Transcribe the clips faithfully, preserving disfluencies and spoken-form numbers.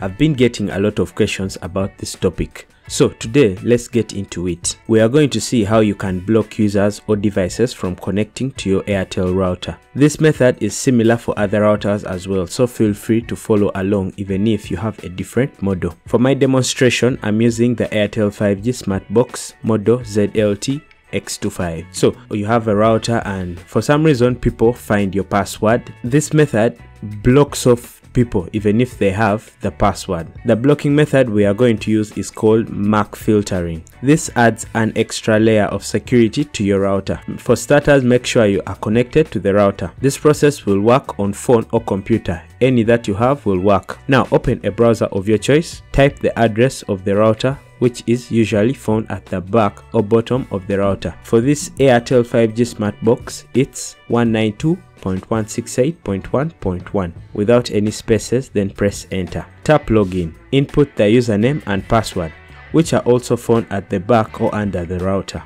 I've been getting a lot of questions about this topic, so today let's get into it. We are going to see how you can block users or devices from connecting to your Airtel router. This method is similar for other routers as well, so feel free to follow along even if you have a different model. For my demonstration, I'm using the Airtel five G Smartbox model Z L T X twenty-five. So you have a router and for some reason people find your password. This method blocks off people even if they have the password. The blocking method we are going to use is called M A C filtering. This adds an extra layer of security to your router. For starters, make sure you are connected to the router. This process will work on phone or computer. Any that you have will work. Now open a browser of your choice, type the address of the router, which is usually found at the back or bottom of the router. For this Airtel five G Smartbox, it's one ninety-two dot one sixty-eight dot one dot one without any spaces, then press enter. Tap login. Input the username and password, which are also found at the back or under the router,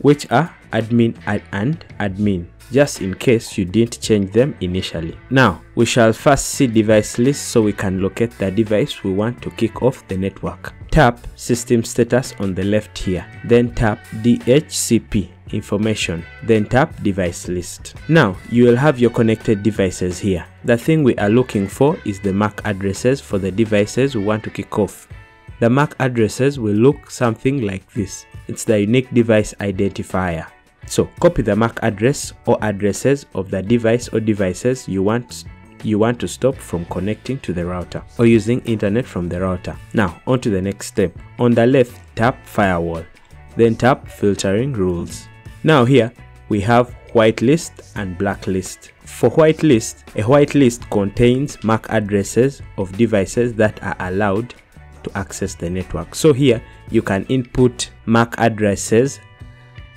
which are admin and admin, just in case you didn't change them initially. Now we shall first see device list so we can locate the device we want to kick off the network. Tap system status on the left here, then tap D H C P information, then tap device list. Now you will have your connected devices here. The thing we are looking for is the M A C addresses for the devices we want to kick off. The M A C addresses will look something like this. It's the unique device identifier. So copy the M A C address or addresses of the device or devices you want you want to stop from connecting to the router or using internet from the router. Now on to the next step. On the left, tap firewall, then tap filtering rules. Now here we have whitelist and blacklist. For whitelist, a whitelist contains M A C addresses of devices that are allowed to access the network. So here you can input M A C addresses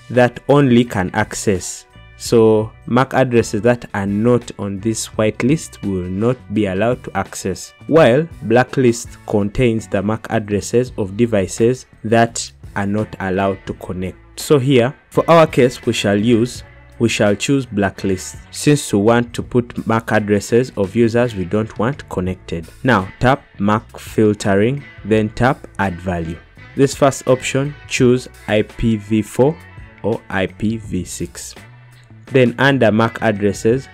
that only can access. So M A C addresses that are not on this whitelist will not be allowed to access, while blacklist contains the M A C addresses of devices that are not allowed to connect. So here for our case we shall use we shall choose blacklist, since we want to put M A C addresses of users we don't want connected. Now tap M A C filtering, then tap add value. This first option, choose I P v four or I P v six. Then under M A C addresses,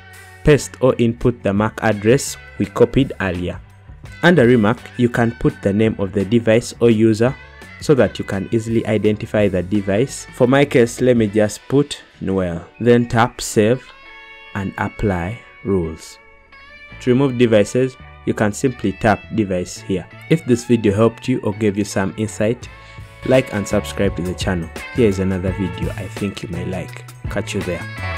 paste or input the M A C address we copied earlier. Under remark, you can put the name of the device or user so that you can easily identify the device. For my case, let me just put Noel. Then tap save and apply rules. To remove devices, you can simply tap device here. If this video helped you or gave you some insight, like and subscribe to the channel. Here is another video I think you may like. Catch you there.